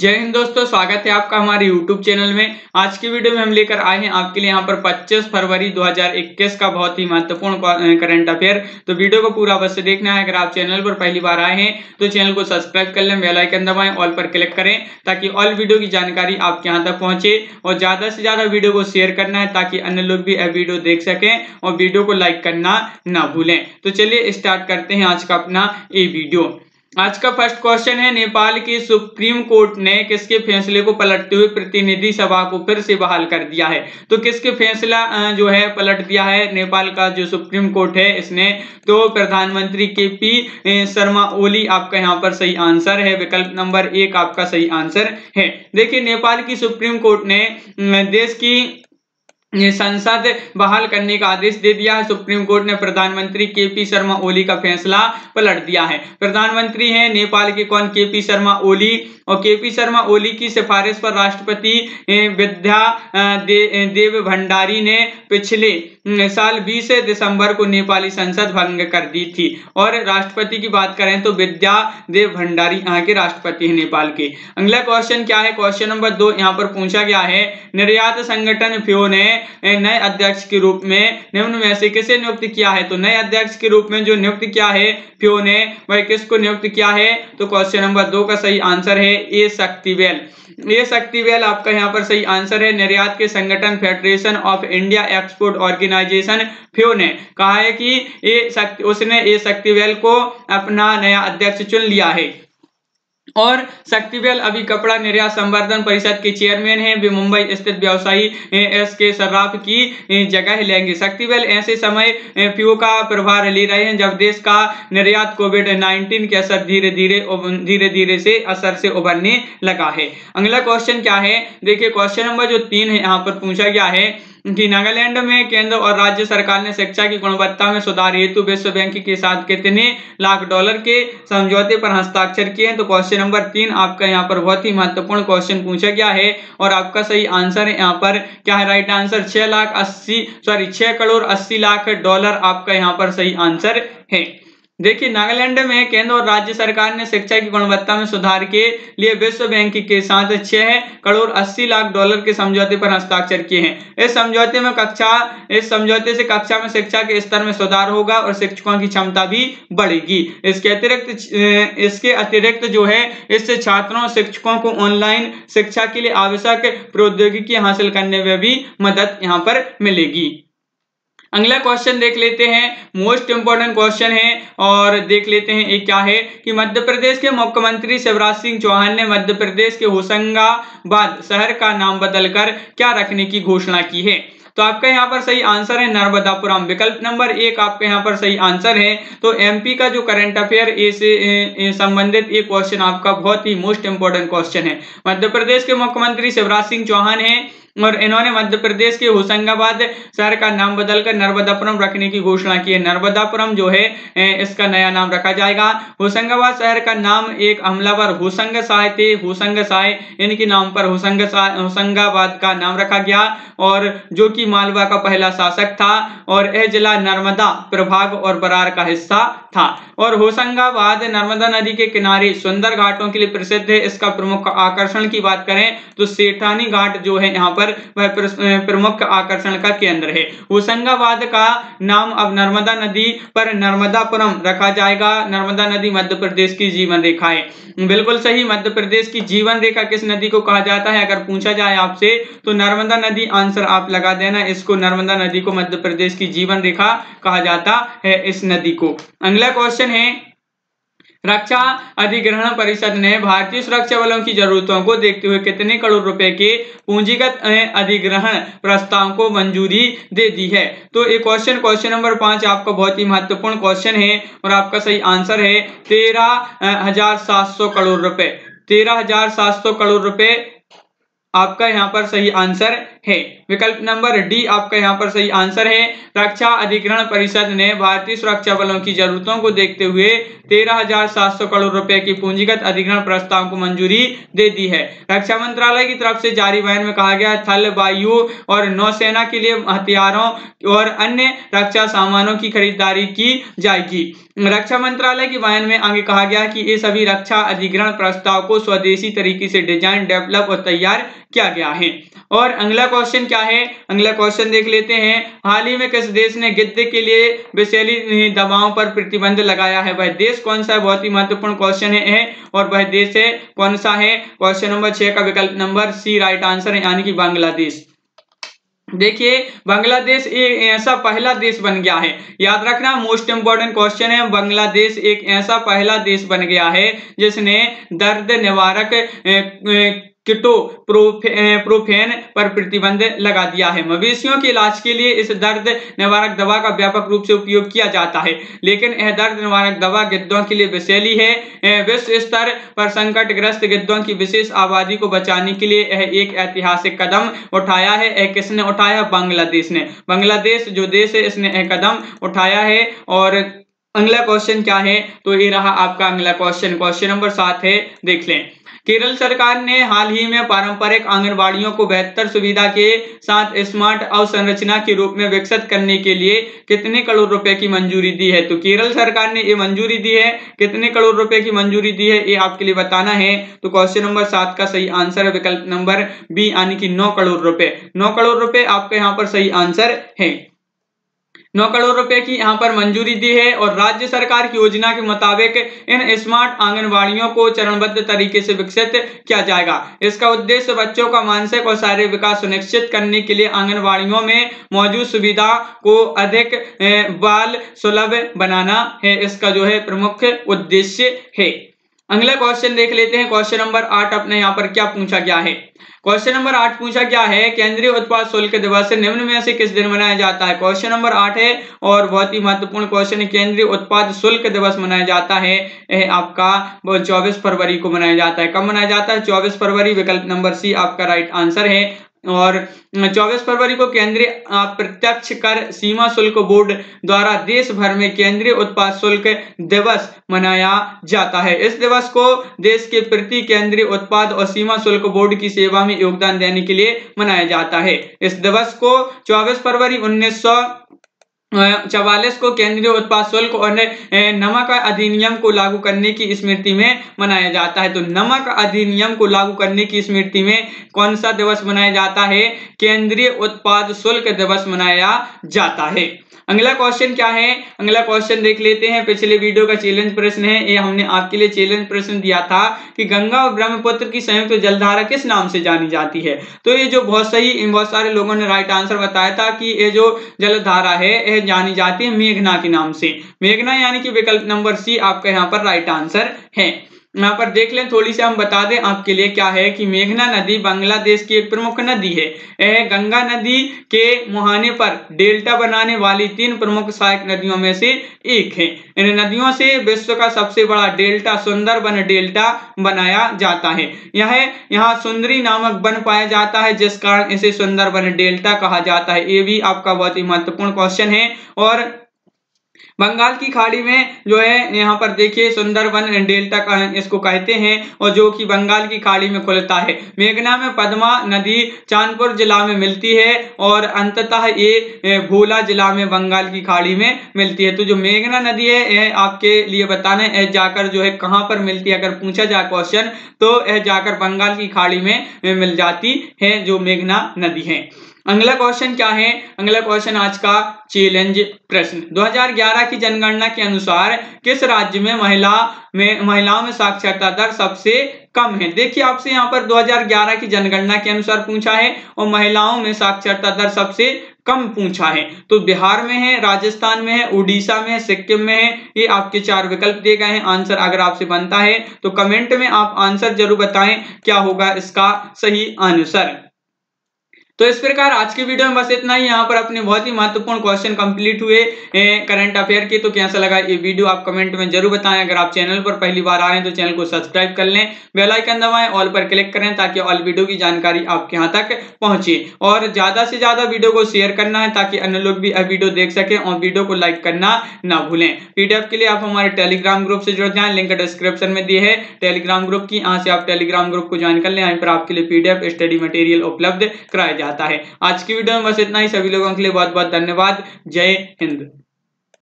जय हिंद दोस्तों, स्वागत है आपका हमारे YouTube चैनल में। आज की वीडियो में हम लेकर आए हैं आपके लिए यहाँ पर 25 फरवरी 2021 का बहुत ही महत्वपूर्ण करंट अफेयर। तो वीडियो को पूरा अवश्य देखना है। अगर आप चैनल पर पहली बार आए हैं तो चैनल को सब्सक्राइब कर लें, बेल आइकन दबाएं, ऑल पर क्लिक करें ताकि ऑल वीडियो की जानकारी आपके यहाँ तक पहुंचे। और ज्यादा से ज्यादा वीडियो को शेयर करना है ताकि अन्य लोग भी यह वीडियो देख सकें, और वीडियो को लाइक करना ना भूलें। तो चलिए स्टार्ट करते हैं आज का अपना ये वीडियो। आज का फर्स्ट क्वेश्चन है, नेपाल की सुप्रीम कोर्ट ने किसके फैसले को पलटते हुए प्रतिनिधि सभा को फिर से बहाल कर दिया है। तो किसके फैसला जो है पलट दिया है नेपाल का जो सुप्रीम कोर्ट है इसने। तो प्रधानमंत्री के पी शर्मा ओली आपका यहाँ पर सही आंसर है। विकल्प नंबर 1 आपका सही आंसर है। देखिए, नेपाल की सुप्रीम कोर्ट ने देश की संसद बहाल करने का आदेश दे दिया है। सुप्रीम कोर्ट ने प्रधानमंत्री के पी शर्मा ओली का फैसला पलट दिया है। प्रधानमंत्री हैं नेपाल के कौन? के पी शर्मा ओली। और के पी शर्मा ओली की सिफारिश पर राष्ट्रपति विद्या देव भंडारी ने पिछले साल 20 दिसंबर को नेपाली संसद भंग कर दी थी। और राष्ट्रपति की बात करें तो विद्या देव भंडारी यहाँ के राष्ट्रपति हैं नेपाल के। अगला क्वेश्चन क्या है? क्वेश्चन नंबर 2 यहाँ पर पूछा गया है, निर्यात संगठन फियो ने नए अध्यक्ष के रूप में निम्न में से किसे नियुक्त किया है। तो नए अध्यक्ष के रूप में जो नियुक्त किया है फियो ने, वह किसको नियुक्त किया है। तो क्वेश्चन नंबर 2 का सही आंसर है ए शक्तिवेल। ये शक्तिवेल आपका यहाँ पर सही आंसर है। निर्यात के संगठन federation of India export organisation FIEO ने कहा है कि उसने ये शक्तिवेल को अपना नया अध्यक्ष चुन लिया है। और शक्तिवेल अभी कपड़ा निर्यात संवर्धन परिषद के चेयरमैन हैं। वे मुंबई स्थित व्यवसायी एस के सराफ की जगह लेंगे। शक्तिवेल ऐसे समय फियो का प्रभार ले रहे हैं जब देश का निर्यात कोविड-19 के असर धीरे धीरे से असर से उभरने लगा है। अगला क्वेश्चन क्या है? देखिए, क्वेश्चन नंबर जो 3 है यहाँ पर पूछा गया है कि नागालैंड में केंद्र और राज्य सरकार ने शिक्षा की गुणवत्ता में सुधार हेतु विश्व बैंक के साथ कितने लाख $के समझौते पर हस्ताक्षर किए हैं। तो क्वेश्चन नंबर 3 आपका यहाँ पर बहुत ही महत्वपूर्ण क्वेश्चन पूछा गया है। और आपका सही आंसर है यहाँ पर क्या है? Right answer 6 crore 80 lakh dollar आपका यहाँ पर सही आंसर है। देखिए, नागालैंड में केंद्र और राज्य सरकार ने शिक्षा की गुणवत्ता में सुधार के लिए विश्व बैंक के साथ 6 करोड़ 80 लाख डॉलर के समझौते पर हस्ताक्षर किए हैं। इस समझौते से कक्षा में शिक्षा के स्तर में सुधार होगा और शिक्षकों की क्षमता भी बढ़ेगी। इसके अतिरिक्त जो है इससे छात्रों और शिक्षकों को ऑनलाइन शिक्षा के लिए आवश्यक प्रौद्योगिकी हासिल करने में भी मदद यहाँ पर मिलेगी। अगला क्वेश्चन देख लेते हैं, मोस्ट इंपोर्टेंट क्वेश्चन है। और देख लेते हैं ये क्या है कि मध्य प्रदेश के मुख्यमंत्री शिवराज सिंह चौहान ने मध्य प्रदेश के होशंगाबाद शहर का नाम बदलकर क्या रखने की घोषणा की है। तो आपका यहाँ पर सही आंसर है नर्मदापुरम। विकल्प नंबर 1 आपका यहाँ पर सही आंसर है। तो एमपी का जो करंट अफेयर से संबंधित एक क्वेश्चन आपका बहुत ही मोस्ट इंपोर्टेंट क्वेश्चन है। मध्य प्रदेश के मुख्यमंत्री शिवराज सिंह चौहान है और इन्होंने मध्य प्रदेश के होशंगाबाद शहर का नाम बदलकर नर्मदापुरम रखने की घोषणा की है। नर्मदापुरम जो है इसका नया नाम रखा जाएगा। होशंगाबाद शहर का नाम एक हमलावर होशंग साय थे, होशंग साय, इनके नाम पर होशंगाबाद का नाम रखा गया, और जो कि मालवा का पहला शासक था। और यह जिला नर्मदा प्रभाग और बरार का हिस्सा था। और होशंगाबाद नर्मदा नदी के किनारे सुंदर घाटों के लिए प्रसिद्ध है। इसका प्रमुख आकर्षण की बात करें तो सेठानी घाट जो है यहाँ पर वह प्रमुख आकर्षण का केंद्र है। होशंगाबाद का नाम अब नर्मदा नदी पर नर्मदापुरम रखा जाएगा। नर्मदा नदी मध्य प्रदेश की जीवन रेखा है। बिल्कुल सही, मध्य प्रदेश की जीवन रेखा किस नदी को कहा जाता है अगर पूछा जाए आपसे तो नर्मदा नदी आंसर आप लगा देना। इसको नर्मदा नदी को मध्य प्रदेश की जीवन रेखा कहा जाता है, इस नदी को। अगला क्वेश्चन है, रक्षा अधिग्रहण परिषद ने भारतीय सुरक्षा बलों की जरूरतों को देखते हुए कितने करोड़ रुपए के पूंजीगत अधिग्रहण प्रस्ताव को मंजूरी दे दी है। तो ये क्वेश्चन नंबर 5 आपका बहुत ही महत्वपूर्ण क्वेश्चन है। और आपका सही आंसर है 13,700 करोड़ रुपए। 13,700 करोड़ रुपए आपका यहाँ पर सही आंसर है। विकल्प नंबर डी आपका यहाँ पर सही आंसर है। रक्षा अधिग्रहण परिषद ने भारतीय सुरक्षा बलों की जरूरतों को देखते हुए 13,700 करोड़ रुपए की पूंजीगत अधिग्रहण प्रस्ताव को मंजूरी दे दी है। रक्षा मंत्रालय की तरफ से जारी बयान में कहा गया, थल, वायु और नौसेना के लिए हथियारों और अन्य रक्षा सामानों की खरीदारी की जाएगी। रक्षा मंत्रालय के बयान में आगे कहा गया कि ये सभी रक्षा अधिग्रहण प्रस्ताव को स्वदेशी तरीके से डिजाइन, डेवलप और तैयार किया गया है। और अगला क्वेश्चन क्या है, अगला क्वेश्चन देख लेते हैं। हाल ही में किस देश ने गिद्ध के लिए विषैली दवाओं पर प्रतिबंध लगाया है, वह देश कौन सा है? बहुत ही महत्वपूर्ण क्वेश्चन है और वह देश है कौन सा है? क्वेश्चन नंबर 6 का विकल्प नंबर सी राइट आंसर है, यानी कि बांग्लादेश। देखिए बांग्लादेश एक ऐसा पहला देश बन गया है, याद रखना मोस्ट इंपोर्टेंट क्वेश्चन है। बांग्लादेश एक ऐसा पहला देश बन गया है जिसने दर्द निवारक किटो प्रोफेन पर प्रतिबंध लगा दिया है। मवेशियों के इलाज के लिए इस दर्द निवारक दवा का व्यापक रूप से उपयोग किया जाता है, लेकिन यह दर्द निवारक दवा गिद्धों के लिए विषैली है। विश्व स्तर पर संकटग्रस्त गिद्धों की विशेष आबादी को बचाने के लिए यह एक ऐतिहासिक कदम उठाया है। यह किसने उठाया? बांग्लादेश ने। बांग्लादेश जो देश है इसने यह कदम उठाया है। और अगला क्वेश्चन क्या है, तो ये रहा आपका अगला क्वेश्चन, क्वेश्चन नंबर 7 है, देख लें। केरल सरकार ने हाल ही में पारंपरिक आंगनबाड़ियों को बेहतर सुविधा के साथ स्मार्ट अवसंरचना के रूप में विकसित करने के लिए कितने करोड़ रुपए की मंजूरी दी है? तो केरल सरकार ने ये मंजूरी दी है, कितने करोड़ रुपए की मंजूरी दी है ये आपके लिए बताना है। तो क्वेश्चन नंबर 7 का सही आंसर है विकल्प नंबर बी, यानी कि 9 करोड़ रुपए। 9 करोड़ रुपए आपका यहाँ पर सही आंसर है। 9 करोड़ रुपए की यहां पर मंजूरी दी है। और राज्य सरकार की योजना के मुताबिक इन स्मार्ट आंगनबाड़ियों को चरणबद्ध तरीके से विकसित किया जाएगा। इसका उद्देश्य बच्चों का मानसिक और शारीरिक विकास सुनिश्चित करने के लिए आंगनबाड़ियों में मौजूद सुविधा को अधिक बाल सुलभ बनाना है। इसका जो है प्रमुख उद्देश्य है। अगला क्वेश्चन देख लेते हैं, क्वेश्चन नंबर 8 अपने यहाँ पर क्या पूछा गया है? क्वेश्चन नंबर 8 पूछा क्या है, केंद्रीय उत्पाद शुल्क दिवस निम्न में से किस दिन मनाया जाता है? क्वेश्चन नंबर 8 है और बहुत ही महत्वपूर्ण क्वेश्चन है। केंद्रीय उत्पाद शुल्क दिवस मनाया जाता है आपका 24 फरवरी को मनाया जाता है। कब मनाया जाता है? 24 फरवरी। विकल्प नंबर सी आपका राइट आंसर है। और 24 फरवरी को केंद्रीय अप्रत्यक्ष कर सीमा शुल्क बोर्ड द्वारा देश भर में केंद्रीय उत्पाद शुल्क दिवस मनाया जाता है। इस दिवस को देश के प्रति केंद्रीय उत्पाद और सीमा शुल्क बोर्ड की सेवा में योगदान देने के लिए मनाया जाता है। इस दिवस को 24 फरवरी 1944 को केंद्रीय उत्पाद शुल्क और नमक अधिनियम को लागू करने की स्मृति में मनाया जाता है। तो नमक अधिनियम को लागू करने की स्मृति में कौन सा दिवस मनाया जाता है? केंद्रीय उत्पाद शुल्क दिवस मनाया जाता है। अगला क्वेश्चन क्या है, अगला क्वेश्चन देख लेते हैं। पिछले वीडियो का चैलेंज प्रश्न है, ये हमने आपके लिए चैलेंज प्रश्न दिया था कि गंगा और ब्रह्मपुत्र की संयुक्त जलधारा किस नाम से जानी जाती है? तो ये जो बहुत सारे लोगों ने राइट आंसर बताया था कि ये जो जलधारा है यह जानी जाती है मेघना के नाम से। मेघना यानी कि विकल्प नंबर सी आपका यहाँ पर राइट आंसर है। यहाँ पर देख लें, थोड़ी सी हम बता दें आपके लिए क्या है कि मेघना नदी बांग्लादेश की एक प्रमुख नदी है। यह गंगा नदी के मुहाने पर डेल्टा बनाने वाली 3 प्रमुख सहायक नदियों में से एक है। इन नदियों से विश्व का सबसे बड़ा डेल्टा सुंदरबन डेल्टा बनाया जाता है। यह यहाँ सुंदरी नामक वन पाया जाता है, जिस कारण इसे सुंदरबन डेल्टा कहा जाता है। ये भी आपका बहुत ही महत्वपूर्ण क्वेश्चन है। और बंगाल की खाड़ी में जो है यहाँ पर देखिए सुंदरबन डेल्टा का इसको कहते हैं, और जो कि बंगाल की खाड़ी में खुलता है। मेघना में पद्मा नदी चांदपुर जिला में मिलती है और अंततः ये भोला जिला में बंगाल की खाड़ी में मिलती है। तो जो मेघना नदी है यह आपके लिए बताना है जाकर जो है कहाँ पर मिलती है। अगर पूछा जाए क्वेश्चन तो यह जाकर बंगाल की खाड़ी में मिल जाती है जो मेघना नदी है। अगला क्वेश्चन क्या है, अगला क्वेश्चन आज का चैलेंज प्रश्न, 2011 की जनगणना के अनुसार किस राज्य में महिलाओं में साक्षरता दर सबसे कम है? देखिए आपसे यहाँ पर 2011 की जनगणना के अनुसार पूछा है और महिलाओं में साक्षरता दर सबसे कम पूछा है। तो बिहार में है, राजस्थान में है, उड़ीसा में है, सिक्किम में है। ये आपके 4 विकल्प दिए गए हैं। आंसर अगर आपसे बनता है तो कमेंट में आप आंसर जरूर बताएं क्या होगा इसका सही आंसर। तो इस प्रकार आज की वीडियो में बस इतना ही। यहाँ पर अपने बहुत ही महत्वपूर्ण क्वेश्चन कंप्लीट हुए करंट अफेयर के। तो कैसा लगा ये वीडियो आप कमेंट में जरूर बताएं। अगर आप चैनल पर पहली बार आए हैं तो चैनल को सब्सक्राइब कर लें, बेल आइकन दबाएं, ऑल पर क्लिक करें ताकि ऑल वीडियो की जानकारी आपके यहाँ तक पहुंचे। और ज्यादा से ज्यादा वीडियो को शेयर करना है ताकि अन्य लोग भी वीडियो देख सकें, और वीडियो को लाइक करना ना भूलें। पीडीएफ के लिए आप हमारे टेलीग्राम ग्रुप से जुड़ जाएं, लिंक डिस्क्रिप्शन में दी है टेलीग्राम ग्रुप की। यहाँ से आप टेलीग्राम ग्रुप को ज्वाइन कर लें, यहाँ पर आपके लिए पीडीएफ स्टडी मटेरियल उपलब्ध कराया जाता है। आज की वीडियो में बस इतना ही। सभी लोगों के लिए बहुत बहुत धन्यवाद। जय हिंद।